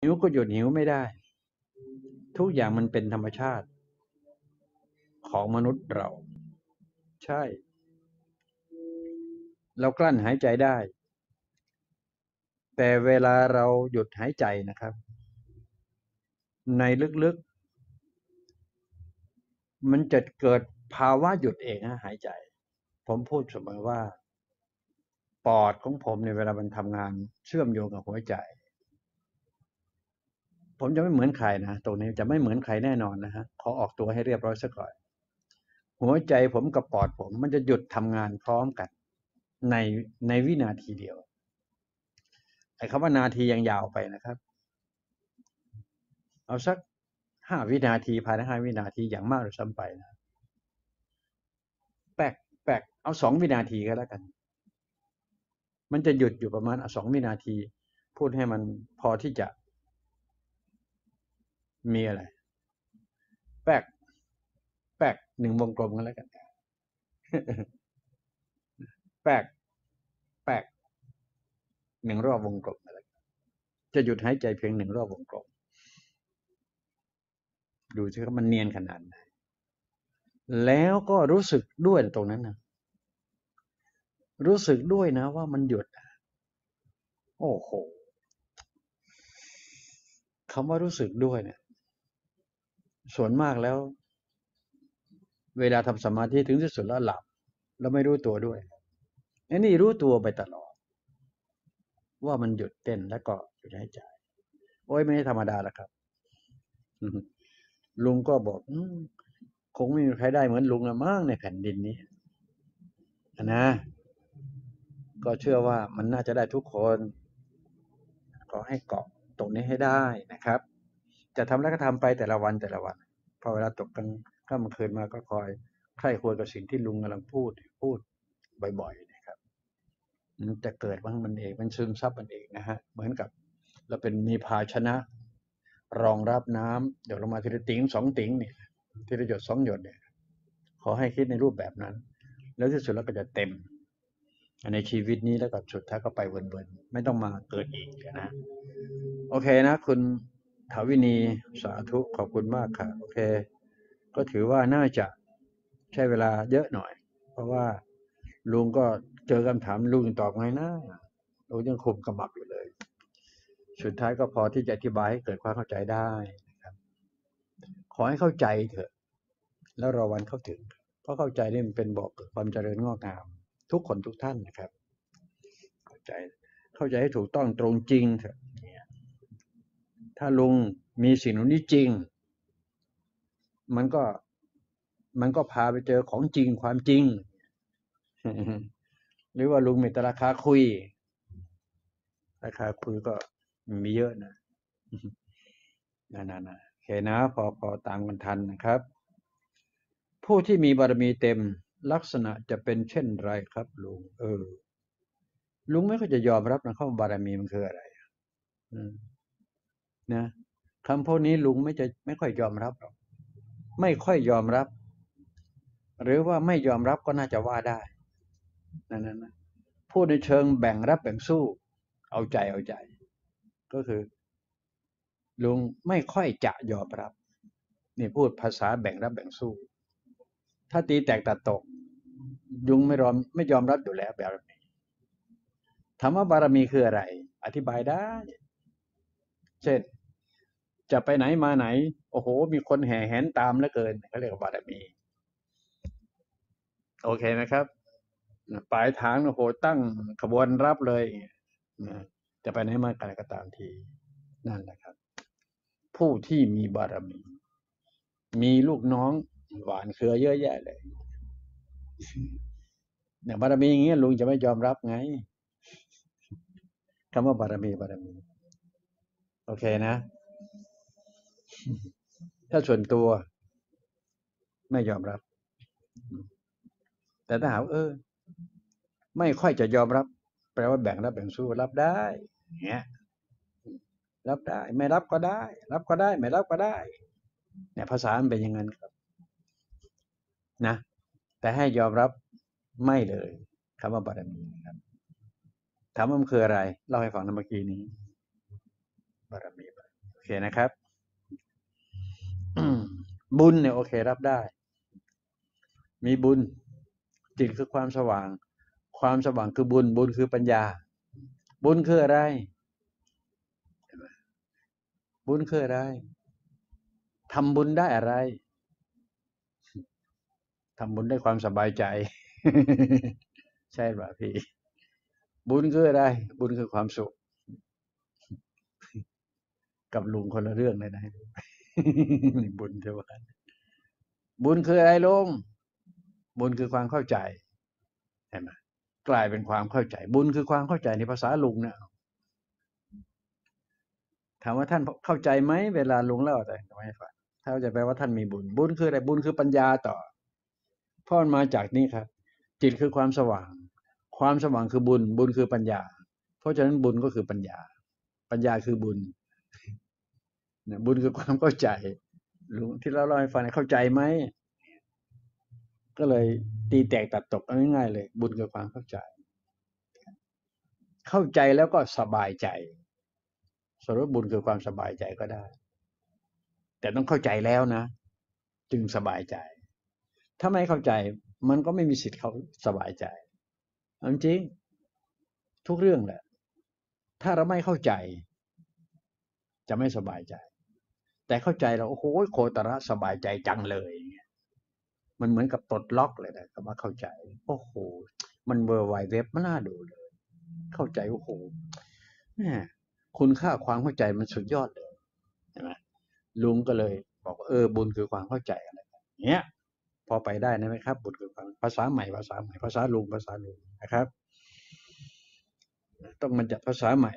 หิวก็หยุดหิวไม่ได้ทุกอย่างมันเป็นธรรมชาติของมนุษย์เราใช่เรากลั้นหายใจได้แต่เวลาเราหยุดหายใจนะครับในลึกๆมันจะเกิดภาวะหยุดเองนะหายใจผมพูดเสมอว่าปอดของผมในเวลามันทำงานเชื่อมโยงกับหัวใจผมจะไม่เหมือนใครนะตรงนี้จะไม่เหมือนใครแน่นอนนะฮะขอออกตัวให้เรียบร้อยซะก่อนหัวใจผมกับปอดผมมันจะหยุดทำงานพร้อมกันในวินาทีเดียวไอ้คำว่านาทียังยาวไปนะครับเอาสัก5วินาทีภายใน5วินาทีอย่างมากหรือซ้ำไปนะแปลกเอา2วินาทีก็แล้วกันมันจะหยุดอยู่ประมาณ2วินาทีพูดให้มันพอที่จะมีอะไรแปลก1วงกลมกันแล้วกันแปลก1รอบวงกลมกันแล้วกันจะหยุดหายใจเพียง1รอบวงกลมดูสิครับมันเนียนขนาดไหนแล้วก็รู้สึกด้วยตรงนั้นนะรู้สึกด้วยนะว่ามันหยุดโอ้โหคำว่ารู้สึกด้วยเนี่ยส่วนมากแล้วเวลาทำสมาธิถึงที่สุดแล้วหลับแล้วไม่รู้ตัวด้วยไอ้นี่รู้ตัวไปตลอดว่ามันหยุดเต้นแล้วก็หยุดหายใจโอ้ยไม่ธรรมดาละครับลุงก็บอกคงไม่มีใครได้เหมือนลุงละมั้งในแผ่นดินนี้นะก็เชื่อว่ามันน่าจะได้ทุกคนก็ให้เกาะตรงนี้ให้ได้นะครับจะทำแล้วก็ทำไปแต่ละวันพอเวลาตกกลางค่ำคืนมาก็คอยใคร่ครวญกับสิ่งที่ลุงกำลังพูดบ่อยๆนะครับมันจะเกิดบ้างมันเองมันซึมซับมันเองนะฮะเหมือนกับเราเป็นมีภาชนะรองรับน้ำเดี๋ยวลงมาทีละติ๋งสองติ๋งเนี่ยทีละหยดสองหยดเนี่ยขอให้คิดในรูปแบบนั้นแล้วที่สุดแล้วก็จะเต็มในชีวิตนี้แล้วกับสุดท้ายก็ไปวนๆไม่ต้องมาเกิดอีกนะโอเคนะคุณถาวินีสาธุขอบคุณมากค่ะโอเคก็ถือว่าน่าจะใช้เวลาเยอะหน่อยเพราะว่าลุงก็เจอคำถามลุงตอบไงนะลุงยังคมกระหม่อมอยู่เลยสุดท้ายก็พอที่จะอธิบายให้เกิดความเข้าใจได้นะครับขอให้เข้าใจเถอะแล้วรอวันเข้าถึงเพราะเข้าใจนี่มันเป็นบอกความเจริญงอกงามทุกคนทุกท่านนะครับเข้าใจให้ถูกต้องตรงจริงเถอะถ้าลุงมีสิ่งนี้จริงมันก็พาไปเจอของจริงความจริงหรือว่าลุงมีแต่ราคาคุยก็มีเยอะนะนะโอเคนะพอตามกันทันนะครับผู้ที่มีบารมีเต็มลักษณะจะเป็นเช่นไรครับลุงลุงไม่ค่อยจะยอมรับนะข้อบารมีมันคืออะไรนะคำพวกนี้ลุงไม่ค่อยยอมรับหรอกไม่ค่อยยอมรับหรือว่าไม่ยอมรับก็น่าจะว่าได้นั่นพูดในเชิงแบ่งรับแบ่งสู้เอาใจก็คือลุงไม่ค่อยจะยอมรับนี่พูดภาษาแบ่งรับแบ่งสู้ถ้าตีแตกตัดตกลุงไม่ยอมรับอยู่แล้วบารมีธรรมบารมีคืออะไรอธิบายได้เช่นจะไปไหนมาไหนโอ้โหมีคนแห่แหนตามเหลือเกินเขาเรียกว่าบารมีโอเคนะครับปลายทางโอ้โหตั้งขบวนรับเลยจะไปไหนมาไหนก็ตามทีนั่นแหละครับผู้ที่มีบารมีมีลูกน้องหวานเครือเยอะแยะเลยเนี่ยบารมีอย่างเงี้ยลุงจะไม่ยอมรับไงคำว่าบารมีโอเคนะถ้าส่วนตัวไม่ยอมรับแต่ถ้าหากไม่ค่อยจะยอมรับแปลว่าแบ่งรับแบ่งสู้รับได้เนี่ยรับได้ไม่รับก็ได้รับก็ได้ไม่รับก็ได้เนี่ยภาษามันเป็นอย่างนั้นครับนะแต่ให้ยอมรับไม่เลยคำว่าบารมีครับถามว่ามันคืออะไรเล่าให้ฟังเมื่อกี้นี้บารมี เคนะครับบุญเนี่ยโอเครับได้มีบุญจิตคือความสว่างความสว่างคือบุญบุญคือปัญญาบุญคืออะไรบุญคืออะไรทำบุญได้อะไรทำบุญได้ความสบายใจ ใช่ป่ะพี่บุญคืออะไรบุญคือความสุข กับลุงคนละเรื่องเลยนะ บุญเท่ากันบุญคืออะไรลุงบุญคือความเข้าใจเห็นไหมกลายเป็นความเข้าใจบุญคือความเข้าใจในภาษาลุงเนี่ยถามว่าท่านเข้าใจไหมเวลาลุงเล่าอะไรไม่ฟังถ้าจะแปลว่าท่านมีบุญบุญคืออะไรบุญคือปัญญาต่อพ่อนมาจากนี้ครับจิตคือความสว่างความสว่างคือบุญบุญคือปัญญาเพราะฉะนั้นบุญก็คือปัญญาปัญญาคือบุญบุญคือความเข้าใจลุงที่เล่าให้ฟังเข้าใจไหมก็เลยตีแตกตัดตกง่ายๆเลยบุญคือความเข้าใจเข้าใจแล้วก็สบายใจสรุปบุญคือความสบายใจก็ได้แต่ต้องเข้าใจแล้วนะจึงสบายใจถ้าไม่เข้าใจมันก็ไม่มีสิทธิ์เขาสบายใจจริงทุกเรื่องแหละถ้าเราไม่เข้าใจจะไม่สบายใจแต่เข้าใจเราโอ้โหโคตรสบายใจจังเลยมันเหมือนกับตดล็อกเลยนะคำว่าเข้าใจโอ้โหมันเวอร์ไวเว็บมันน่าดูเลยเข้าใจโอ้โหเนี่ยคุณค่าความเข้าใจมันสุดยอดเลยใช่ไหมลุงก็เลยบอกว่าบุญคือความเข้าใจอะไรเนี้ยพอไปได้นะไหมครับบุญคือความภาษาใหม่ภาษาใหม่ภาษาลุงนะครับต้องมันจัดภาษาใหม่